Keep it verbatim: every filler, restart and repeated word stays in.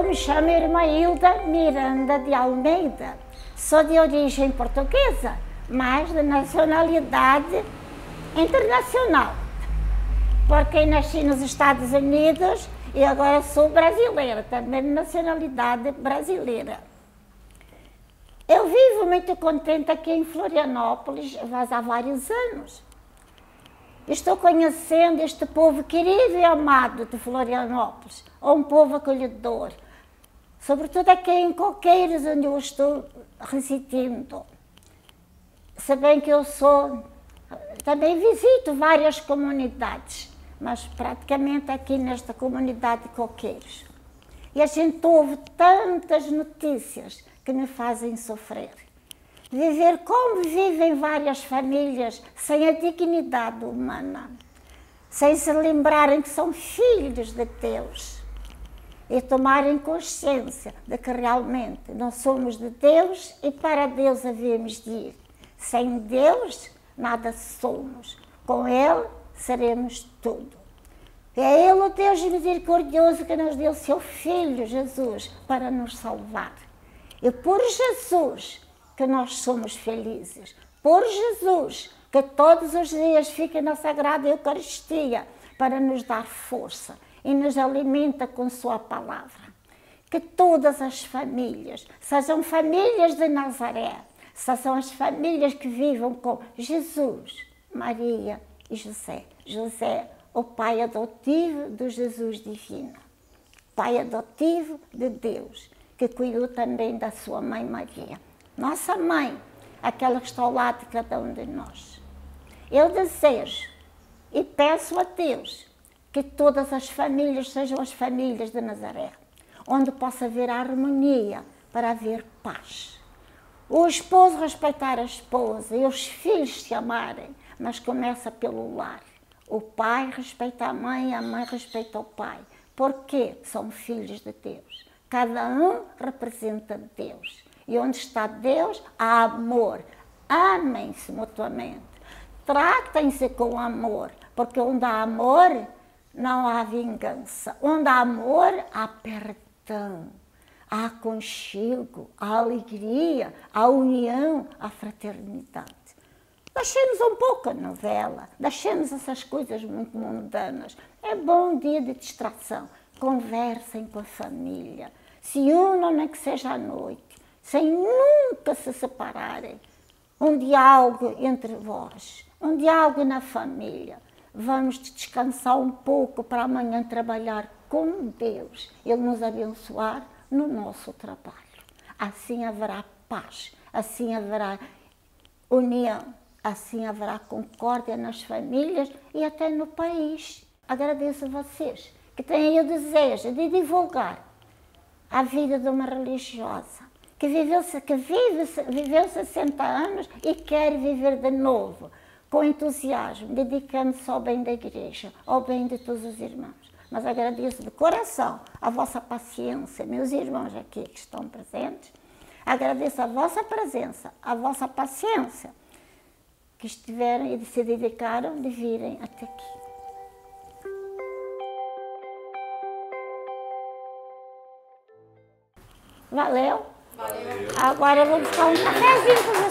Eu me chamo Irmã Ilda Miranda de Almeida, sou de origem portuguesa, mas de nacionalidade internacional, porque nasci nos Estados Unidos e agora sou brasileira, também de nacionalidade brasileira. Eu vivo muito contente aqui em Florianópolis, mas há vários anos. Estou conhecendo este povo querido e amado de Florianópolis, um povo acolhedor, sobretudo aqui em Coqueiros, onde eu estou residindo. Se bem que eu sou, também visito várias comunidades, mas praticamente aqui nesta comunidade de Coqueiros. E a gente ouve tantas notícias que me fazem sofrer. Viver como vivem várias famílias, sem a dignidade humana, sem se lembrarem que são filhos de Deus e tomarem consciência de que realmente nós somos de Deus e para Deus havemos de ir. Sem Deus, nada somos. Com Ele, seremos tudo. É Ele, o Deus misericordioso, que nos deu seu Filho, Jesus, para nos salvar. E por Jesus, que nós somos felizes, por Jesus, que todos os dias fica na Sagrada Eucaristia para nos dar força e nos alimenta com sua palavra. Que todas as famílias, sejam famílias de Nazaré, sejam as famílias que vivam com Jesus, Maria e José. José, o pai adotivo do Jesus divino, pai adotivo de Deus, que cuidou também da sua mãe Maria. Nossa mãe, aquela que está ao lado de cada um de nós. Eu desejo e peço a Deus que todas as famílias sejam as famílias de Nazaré, onde possa haver harmonia para haver paz. O esposo respeitar a esposa e os filhos se amarem, mas começa pelo lar. O pai respeita a mãe e a mãe respeita o pai, porque são filhos de Deus. Cada um representa Deus. E onde está Deus, há amor. Amem-se mutuamente. Tratem-se com amor, porque onde há amor, não há vingança. Onde há amor, há perdão, há aconchego, há alegria, há união, há fraternidade. Deixemos um pouco a novela, deixemos essas coisas muito mundanas. É bom um dia de distração. Conversem com a família, se unam, nem que seja à noite, sem nunca se separarem. Um diálogo entre vós, um diálogo na família. Vamos descansar um pouco para amanhã trabalhar com Deus, Ele nos abençoar no nosso trabalho. Assim haverá paz, assim haverá união, assim haverá concórdia nas famílias e até no país. Agradeço a vocês que têm o desejo de divulgar a vida de uma religiosa que viveu, que vive, viveu sessenta anos e quer viver de novo, com entusiasmo, dedicando-se ao bem da Igreja, ao bem de todos os irmãos. Mas agradeço de coração a vossa paciência, meus irmãos aqui que estão presentes, agradeço a vossa presença, a vossa paciência, que estiveram e se dedicaram de virem até aqui. Valeu! Agora eu vou buscar um cafezinho com vocês.